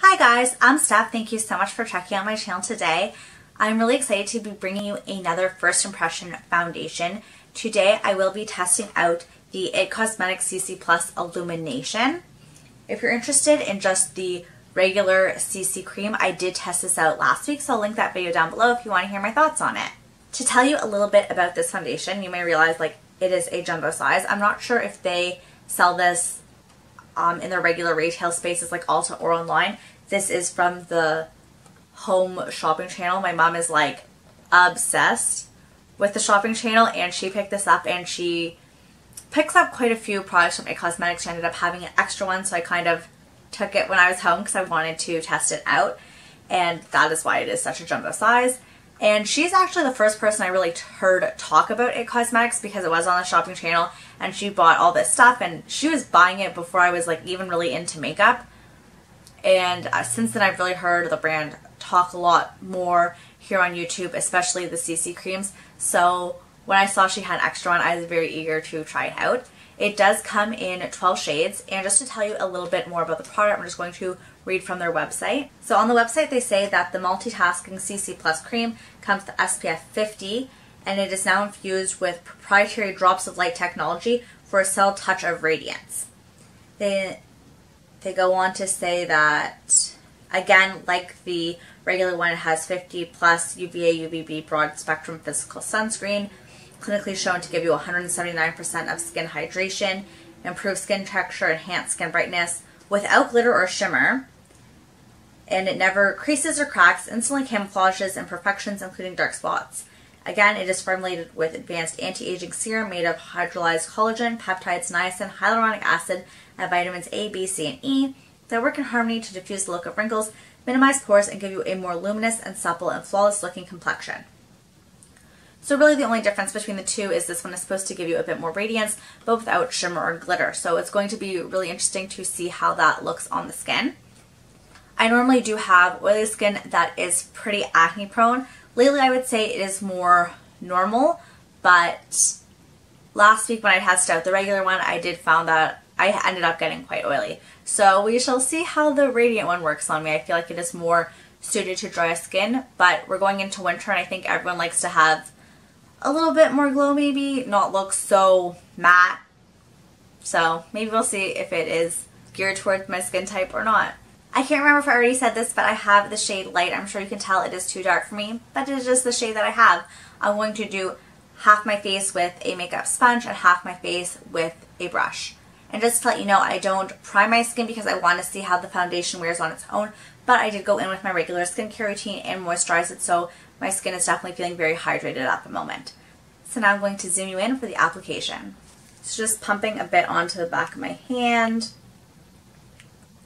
Hi guys, I'm Steph. Thank you so much for checking out my channel today. I'm really excited to be bringing you another First Impression foundation. Today I will be testing out the IT Cosmetics CC+ Illumination. If you're interested in just the regular CC cream, I did test this out last week, so I'll link that video down below if you want to hear my thoughts on it. To tell you a little bit about this foundation, you may realize like it is a jumbo size. I'm not sure if they sell this in their regular retail spaces like Ulta or online. This is from the home shopping channel. My mom is like obsessed with the shopping channel and she picked this up, and she picks up quite a few products from IT Cosmetics. She ended up having an extra one, so I kind of took it when I was home because I wanted to test it out, and that is why it is such a jumbo size. And she's actually the first person I really heard talk about IT Cosmetics, because it was on the shopping channel and she bought all this stuff, and she was buying it before I was like even really into makeup. And since then I've really heard the brand talk a lot more here on YouTube, especially the CC creams. So when I saw she had extra one, I was very eager to try it out. It does come in 12 shades, and just to tell you a little bit more about the product, I'm just going to read from their website. So on the website they say that the multitasking CC+ cream comes to SPF 50, and it is now infused with proprietary drops of light technology for a subtle touch of radiance. They go on to say that, again, like the regular one, it has 50+ UVA, UVB broad spectrum physical sunscreen, clinically shown to give you 179% of skin hydration, improved skin texture, enhanced skin brightness, without glitter or shimmer, and it never creases or cracks, instantly camouflages imperfections including dark spots. Again, it is formulated with advanced anti-aging serum made of hydrolyzed collagen, peptides, niacin, hyaluronic acid, and vitamins A, B, C, and E that work in harmony to diffuse the look of wrinkles, minimize pores, and give you a more luminous and supple and flawless looking complexion. So really the only difference between the two is this one is supposed to give you a bit more radiance, but without shimmer or glitter. So it's going to be really interesting to see how that looks on the skin. I normally do have oily skin that is pretty acne prone. Lately I would say it is more normal, but last week when I tested out the regular one, I did find that I ended up getting quite oily. So we shall see how the Radiant one works on me. I feel like it is more suited to dry skin, but we're going into winter and I think everyone likes to have a little bit more glow, maybe not look so matte. So maybe we'll see if it is geared towards my skin type or not. I can't remember if I already said this, but I have the shade light. I'm sure you can tell it is too dark for me, but it is just the shade that I have. I'm going to do half my face with a makeup sponge and half my face with a brush. And just to let you know, I don't prime my skin because I want to see how the foundation wears on its own, but I did go in with my regular skincare routine and moisturize it, so my skin is definitely feeling very hydrated at the moment. So now I'm going to zoom you in for the application. So just pumping a bit onto the back of my hand.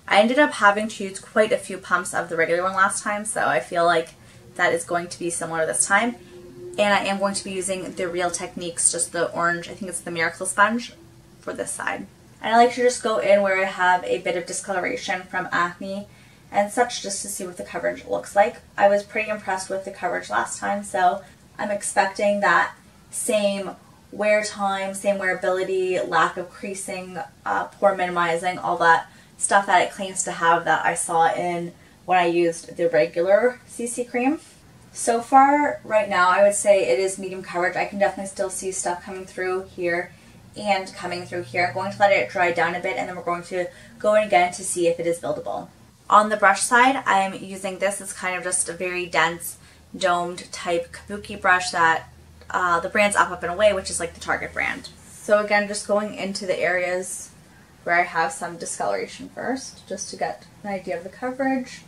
I ended up having to use quite a few pumps of the regular one last time, so I feel like that is going to be similar this time. And I am going to be using the Real Techniques, just the orange, I think it's the Miracle Sponge, for this side. And I like to just go in where I have a bit of discoloration from acne and such, just to see what the coverage looks like. I was pretty impressed with the coverage last time, so I'm expecting that same wear time, same wearability, lack of creasing, pore minimizing, all that stuff that it claims to have that I saw in when I used the regular CC cream. So far right now I would say it is medium coverage. I can definitely still see stuff coming through here and coming through here. I'm going to let it dry down a bit, and then we're going to go in again to see if it is buildable. On the brush side, I'm using this. It's kind of just a very dense, domed type kabuki brush that the brand's Up and Away, which is like the Target brand. So again, just going into the areas where I have some discoloration first, just to get an idea of the coverage.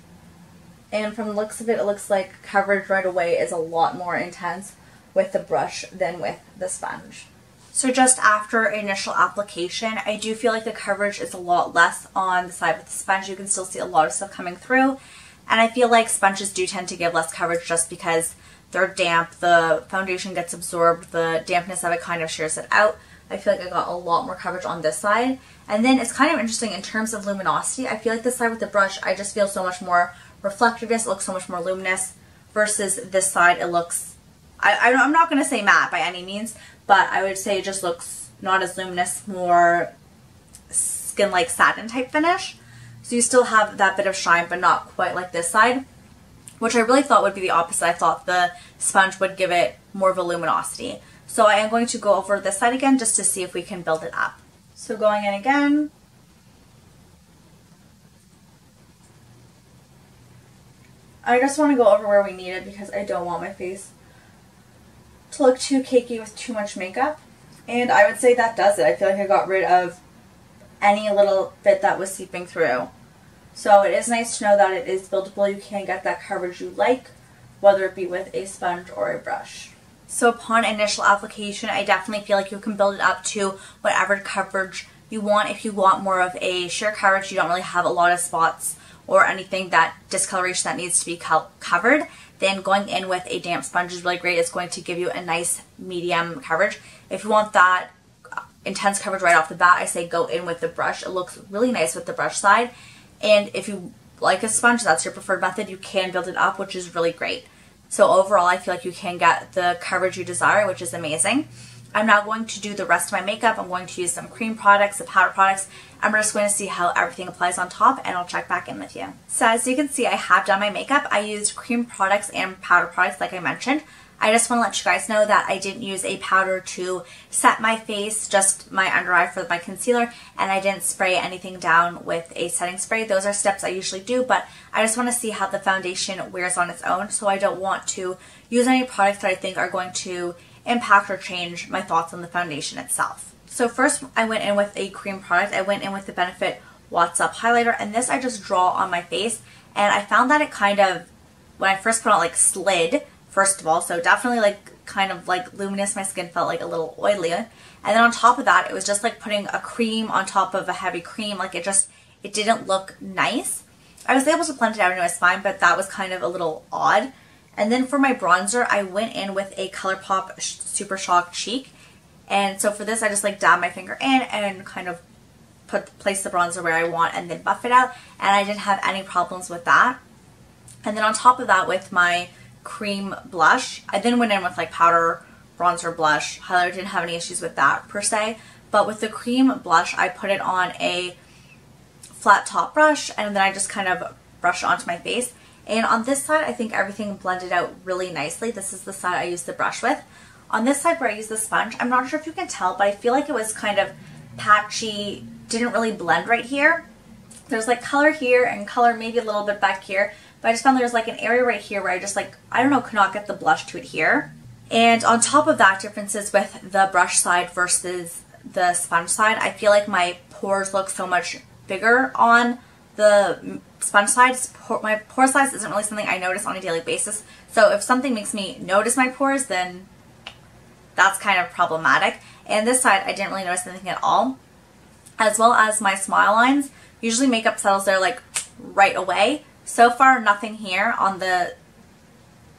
And from the looks of it, it looks like coverage right away is a lot more intense with the brush than with the sponge. So just after initial application, I do feel like the coverage is a lot less on the side with the sponge. You can still see a lot of stuff coming through, and I feel like sponges do tend to give less coverage just because they're damp, the foundation gets absorbed, the dampness of it kind of shears it out. I feel like I got a lot more coverage on this side. And then it's kind of interesting in terms of luminosity. I feel like this side with the brush, I just feel so much more reflectiveness, it looks so much more luminous, versus this side it looks, I'm not going to say matte by any means, but I would say it just looks not as luminous, more skin-like satin type finish. So you still have that bit of shine, but not quite like this side, which I really thought would be the opposite. I thought the sponge would give it more voluminosity. So I am going to go over this side again just to see if we can build it up. So going in again. I just want to go over where we need it because I don't want my face to look too cakey with too much makeup. And I would say that does it. I feel like I got rid of any little bit that was seeping through. So it is nice to know that it is buildable. You can get that coverage you like, whether it be with a sponge or a brush. So upon initial application, I definitely feel like you can build it up to whatever coverage you want. If you want more of a sheer coverage, you don't really have a lot of spots or anything that discoloration that needs to be covered, then going in with a damp sponge is really great. It's going to give you a nice medium coverage. If you want that intense coverage right off the bat, I say go in with the brush. It looks really nice with the brush side. And if you like a sponge, that's your preferred method, you can build it up, which is really great. So overall, I feel like you can get the coverage you desire, which is amazing. I'm now going to do the rest of my makeup. I'm going to use some cream products, some powder products. I'm just going to see how everything applies on top, and I'll check back in with you. So as you can see, I have done my makeup. I used cream products and powder products like I mentioned. I just want to let you guys know that I didn't use a powder to set my face, just my under eye for my concealer, and I didn't spray anything down with a setting spray. Those are steps I usually do, but I just want to see how the foundation wears on its own, so I don't want to use any products that I think are going to impact or change my thoughts on the foundation itself. So first I went in with a cream product. I went in with the Benefit Watts Up highlighter, and this I just draw on my face, and I found that it kind of, when I first put it on, like slid first of all, so definitely like kind of like luminous. My skin felt like a little oily, and then on top of that it was just like putting a cream on top of a heavy cream. Like it didn't look nice. I was able to blend it out and it was fine, but that was kind of a little odd. And then for my bronzer, I went in with a ColourPop Super Shock Cheek. And so for this, I just like dab my finger in and kind of place the bronzer where I want and then buff it out. And I didn't have any problems with that. And then on top of that, with my cream blush, I then went in with like powder, bronzer, blush. Highlighter, didn't have any issues with that per se. But with the cream blush, I put it on a flat top brush and then I just kind of brushed onto my face. And on this side, I think everything blended out really nicely. This is the side I used the brush with. On this side where I used the sponge, I'm not sure if you can tell, but I feel like it was kind of patchy, didn't really blend right here. There's like color here and color maybe a little bit back here, but I just found there's like an area right here where I just like, I don't know, could not get the blush to adhere. And on top of that, differences with the brush side versus the sponge side, I feel like my pores look so much bigger on the sponge side. My pore size isn't really something I notice on a daily basis, so if something makes me notice my pores, then that's kind of problematic. And this side I didn't really notice anything at all, as well as my smile lines. Usually makeup settles there like right away. So far nothing here on the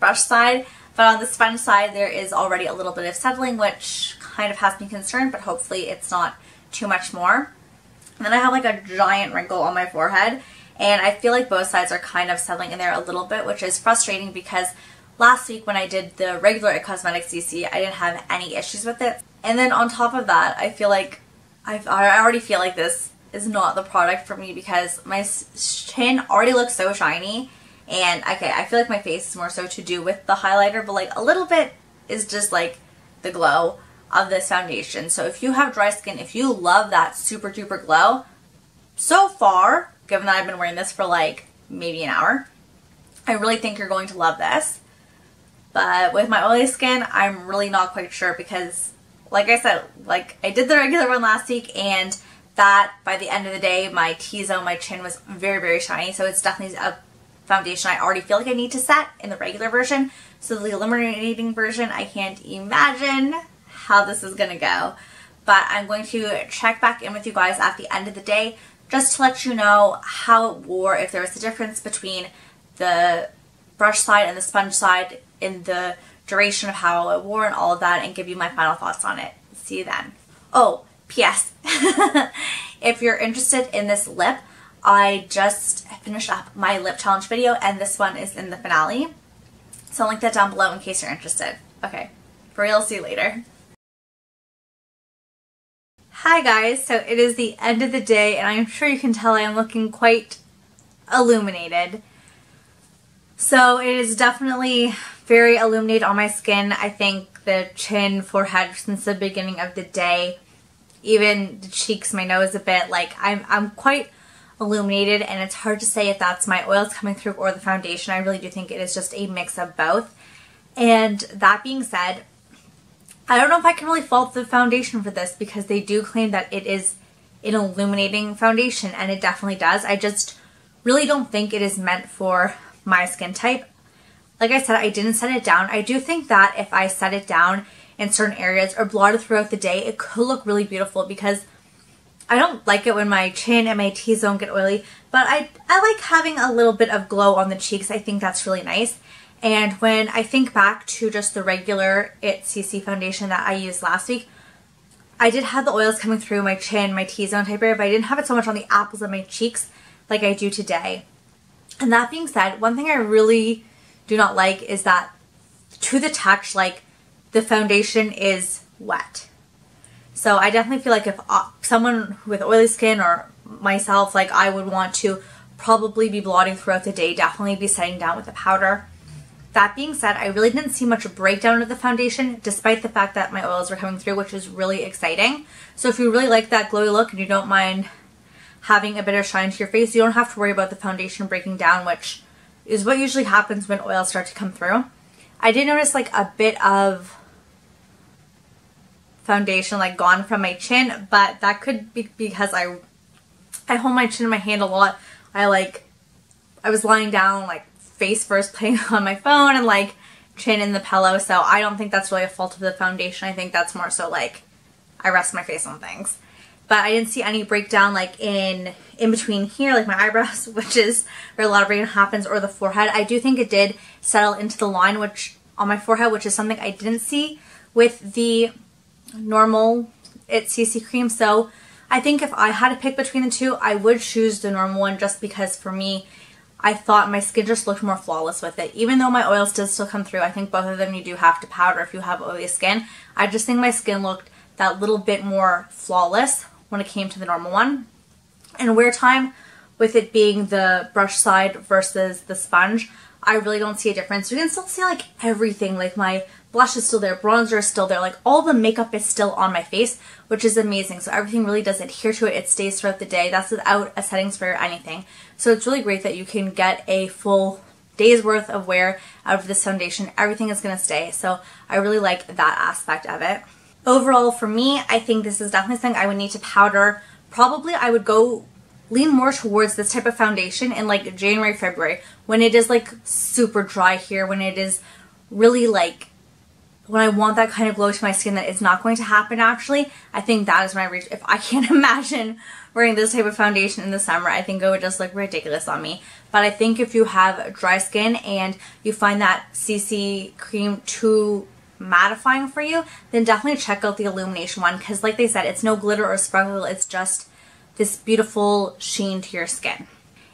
brush side, but on the sponge side there is already a little bit of settling, which kind of has me concerned, but hopefully it's not too much more. And then I have like a giant wrinkle on my forehead, and I feel like both sides are kind of settling in there a little bit, which is frustrating because last week when I did the regular IT Cosmetics CC, I didn't have any issues with it. And then on top of that, I feel like I already feel like this is not the product for me because my chin already looks so shiny, and okay, I feel like my face is more so to do with the highlighter, but like a little bit is just like the glow of this foundation. So if you have dry skin, if you love that super duper glow, so far, given that I've been wearing this for like maybe an hour, I really think you're going to love this. But with my oily skin, I'm really not quite sure because like I said, like I did the regular one last week, and that by the end of the day, my T-zone, my chin was very, very shiny. So it's definitely a foundation I already feel like I need to set in the regular version. So the illuminating version, I can't imagine how this is gonna go, but I'm going to check back in with you guys at the end of the day just to let you know how it wore, if there was a difference between the brush side and the sponge side in the duration of how it wore and all of that, and give you my final thoughts on it. See you then. Oh, P.S. If you're interested in this lip, I just finished up my lip challenge video and this one is in the finale, so I'll link that down below in case you're interested. Okay, for real, see you later. Hi guys, so it is the end of the day and I'm sure you can tell I am looking quite illuminated. So it is definitely very illuminated on my skin. I think the chin, forehead since the beginning of the day, even the cheeks, my nose a bit, like I'm quite illuminated, and it's hard to say if that's my oils coming through or the foundation. I really do think it is just a mix of both. And that being said, I don't know if I can really fault the foundation for this, because they do claim that it is an illuminating foundation, and it definitely does. I just really don't think it is meant for my skin type. Like I said, I didn't set it down. I do think that if I set it down in certain areas or blotted throughout the day, it could look really beautiful, because I don't like it when my chin and my T-zone get oily, but I like having a little bit of glow on the cheeks. I think that's really nice. And when I think back to just the regular IT CC foundation that I used last week, I did have the oils coming through my chin, my T-zone type area, but I didn't have it so much on the apples of my cheeks like I do today. And that being said, one thing I really do not like is that to the touch, like, the foundation is wet. So I definitely feel like if someone with oily skin or myself, like, I would want to probably be blotting throughout the day, definitely be setting down with the powder. That being said, I really didn't see much breakdown of the foundation, despite the fact that my oils were coming through, which is really exciting. So if you really like that glowy look and you don't mind having a bit of shine to your face, you don't have to worry about the foundation breaking down, which is what usually happens when oils start to come through. I did notice, like, a bit of foundation, like, gone from my chin, but that could be because I hold my chin in my hand a lot. I was lying down, like, face first playing on my phone, and, like, chin in the pillow, so I don't think that's really a fault of the foundation. I think that's more so, like, I rest my face on things. But I didn't see any breakdown, like, in between here, like my eyebrows, which is where a lot of breakdown happens, or the forehead. I do think it did settle into the line, which on my forehead, which is something I didn't see with the normal IT CC cream. So I think if I had to pick between the two, I would choose the normal one, just because for me, I thought my skin just looked more flawless with it. Even though my oils did still come through, I think both of them you do have to powder if you have oily skin. I just think my skin looked that little bit more flawless when it came to the normal one. And wear time, with it being the brush side versus the sponge, I really don't see a difference. You can still see, like, everything. Like, my blush is still there, bronzer is still there, like, all the makeup is still on my face, which is amazing. So everything really does adhere to it. It stays throughout the day. That's without a setting spray or anything. So it's really great that you can get a full day's worth of wear out of this foundation. Everything is going to stay. So I really like that aspect of it. Overall, for me, I think this is definitely something I would need to powder. Probably I would go lean more towards this type of foundation in, like, January, February, when it is, like, super dry here, when it is really, like, when I want that kind of glow to my skin that is not going to happen naturally. I think that is my reach. If I can't imagine wearing this type of foundation in the summer, I think it would just look ridiculous on me. But I think if you have dry skin and you find that CC cream too mattifying for you, then definitely check out the illumination one, because like they said, it's no glitter or sparkle, it's just this beautiful sheen to your skin.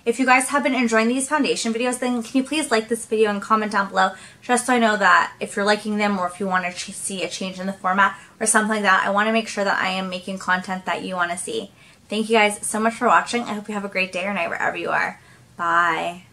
If you guys have been enjoying these foundation videos, then can you please like this video and comment down below, just so I know that if you're liking them, or if you want to see a change in the format or something like that. I want to make sure that I am making content that you want to see. Thank you guys so much for watching. I hope you have a great day or night wherever you are. Bye.